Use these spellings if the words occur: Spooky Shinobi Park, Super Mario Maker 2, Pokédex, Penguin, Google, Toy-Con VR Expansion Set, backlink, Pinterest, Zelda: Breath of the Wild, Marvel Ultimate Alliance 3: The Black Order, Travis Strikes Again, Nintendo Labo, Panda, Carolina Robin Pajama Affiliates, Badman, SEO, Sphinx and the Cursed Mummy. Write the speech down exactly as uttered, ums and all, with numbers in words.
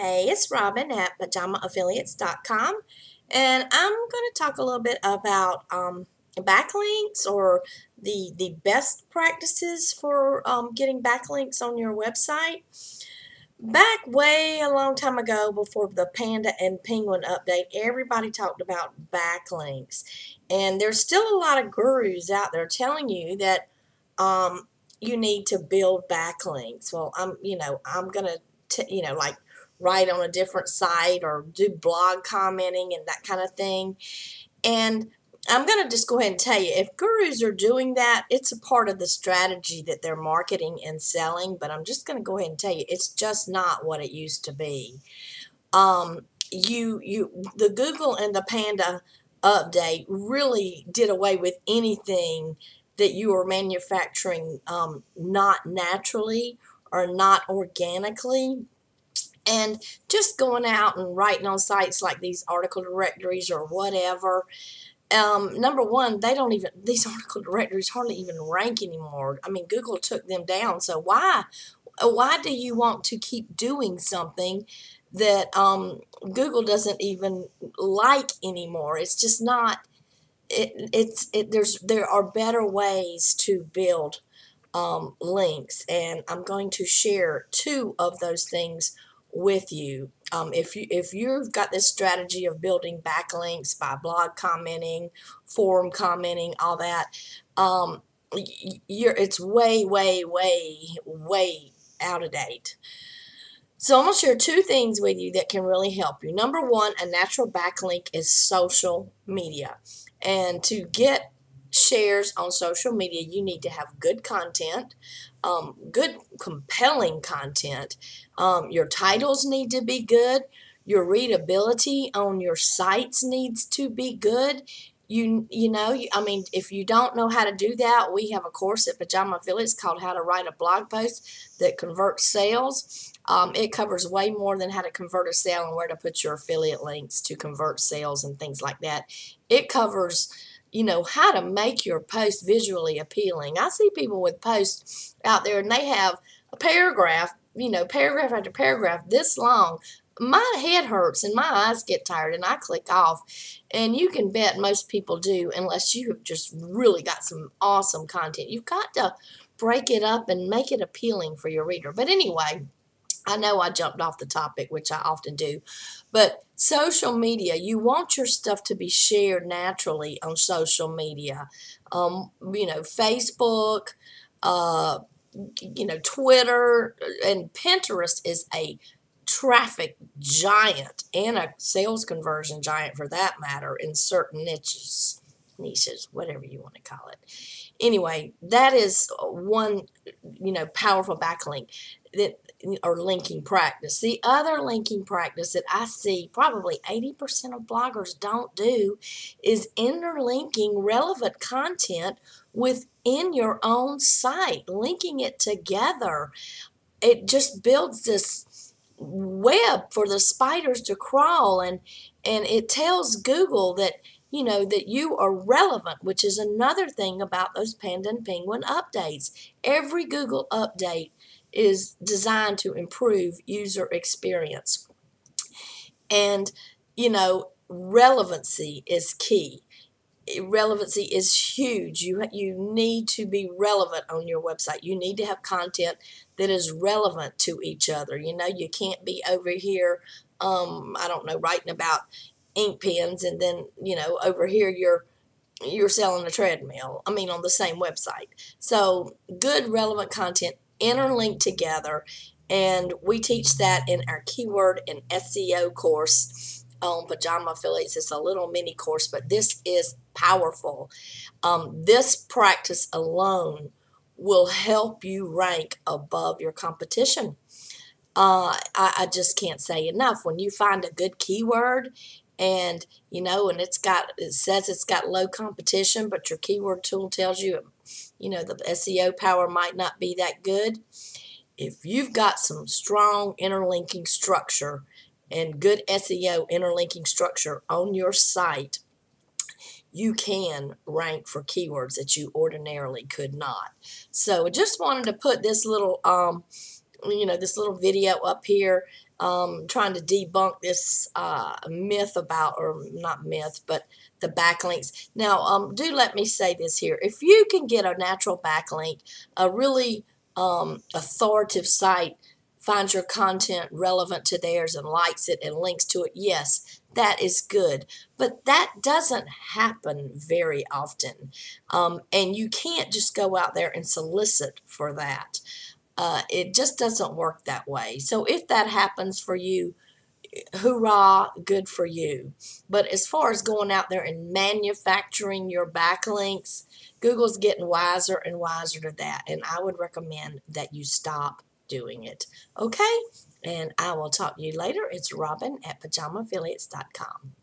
Hey, it's Robin at pajama affiliates dot com, and I'm going to talk a little bit about um, backlinks or the, the best practices for um, getting backlinks on your website. Back way a long time ago, before the Panda and Penguin update, everybody talked about backlinks, and there's still a lot of gurus out there telling you that um, you need to build backlinks. Well, I'm, you know, I'm gonna, t you know, like write on a different site or do blog commenting and that kind of thing. And I'm going to just go ahead and tell you, if gurus are doing that, it's a part of the strategy that they're marketing and selling, but I'm just going to go ahead and tell you, it's just not what it used to be. Um, you, you, the Google and the Panda update really did away with anything that you were manufacturing um, not naturally or not organically. And just going out and writing on sites like these article directories or whatever, um, number one, they don't even, these article directories hardly even rank anymore. I mean, Google took them down. So why, why do you want to keep doing something that um, Google doesn't even like anymore? It's just not, it, it's, it, there's, there are better ways to build um, links. And I'm going to share two of those things with you. Um, if you if you've got this strategy of building backlinks by blog commenting, forum commenting, all that, um, you're it's way way way way out of date. So I'm gonna share two things with you that can really help you. Number one, a natural backlink is social media, and to get shares on social media, you need to have good content, um, good compelling content. Um, your titles need to be good. Your readability on your sites needs to be good. You you know, you, I mean, if you don't know how to do that, we have a course at Pajama Affiliates called How to Write a Blog Post That Converts Sales. Um, it covers way more than how to convert a sale and where to put your affiliate links to convert sales and things like that. It covers, you know, how to make your post visually appealing. I see people with posts out there and they have a paragraph, you know, paragraph after paragraph this long. My head hurts and my eyes get tired and I click off. And you can bet most people do, unless you have just really got some awesome content. You've got to break it up and make it appealing for your reader. But anyway, I know I jumped off the topic, which I often do, but social media, you want your stuff to be shared naturally on social media. Um, you know, Facebook, uh, you know, Twitter, and Pinterest is a traffic giant and a sales conversion giant for that matter in certain niches, niches, whatever you want to call it. Anyway, that is one, you know, powerful backlink that, or linking practice. The other linking practice that I see probably eighty percent of bloggers don't do is interlinking relevant content within your own site, linking it together. It just builds this web for the spiders to crawl, and, and it tells Google that, you know, that you are relevant, which is another thing about those Panda and Penguin updates. Every Google update is designed to improve user experience. And, you know, relevancy is key. Relevancy is huge. You, you need to be relevant on your website. You need to have content that is relevant to each other. You know, you can't be over here, um, I don't know, writing about ink pens, and then, you know, over here you're you're selling a treadmill, I mean, on the same website. So good relevant content interlinked together, and we teach that in our keyword and S E O course on Pajama Affiliates. It's a little mini course, but this is powerful. Um, this practice alone will help you rank above your competition. Uh, I, I just can't say enough. When you find a good keyword, and, you know, and it's got, it says it's got low competition, but your keyword tool tells you, you know, the S E O power might not be that good. If you've got some strong interlinking structure and good S E O interlinking structure on your site, you can rank for keywords that you ordinarily could not. So I just wanted to put this little um, you know, this little video up here um, trying to debunk this uh, myth about, or not myth, but the backlinks. Now, um, do let me say this here. If you can get a natural backlink, a really um, authoritative site finds your content relevant to theirs and likes it and links to it, yes, that is good. But that doesn't happen very often. Um, and you can't just go out there and solicit for that. Uh, it just doesn't work that way. So if that happens for you, hoorah, good for you. But as far as going out there and manufacturing your backlinks, Google's getting wiser and wiser to that. And I would recommend that you stop doing it. Okay? And I will talk to you later. It's Robin at pajama affiliates dot com.